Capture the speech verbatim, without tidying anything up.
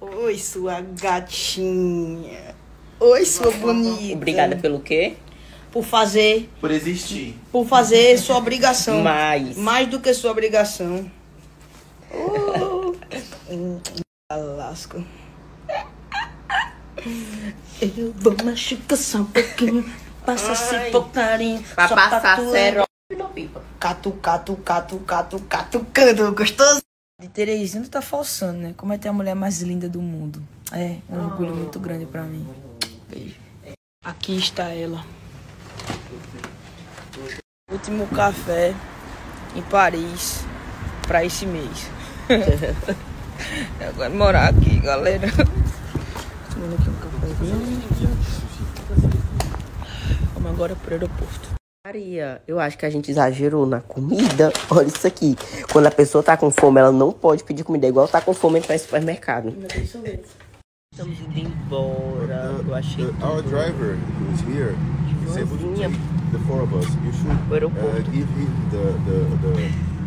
Oi, sua gatinha. Oi, sua bonita. Obrigada pelo quê? Por fazer... Por existir. Por fazer sua obrigação. Mais. Mais do que sua obrigação. Oh. Alasco. Eu vou machucar só um pouquinho. Passa esse pouquinho. Vai passar cerol. Catu, catu, catu, catu, catucando. Gostoso. De Terezinha tá falsando, né? Como é ter a mulher mais linda do mundo. É, um oh. orgulho muito grande pra mim. Beijo. Aqui está ela. Último café em Paris pra esse mês. Eu vou morar aqui, galera. Tomando aqui um cafezinho. Vamos agora pro aeroporto. Maria, eu acho que a gente exagerou na comida. Olha isso aqui. Quando a pessoa tá com fome, ela não pode pedir comida. É igual tá com fome entrar no supermercado. Estamos indo embora. Eu achei tudo. Our driver who's here. Joãozinha. The four of us. You should uh, give him the, the, the...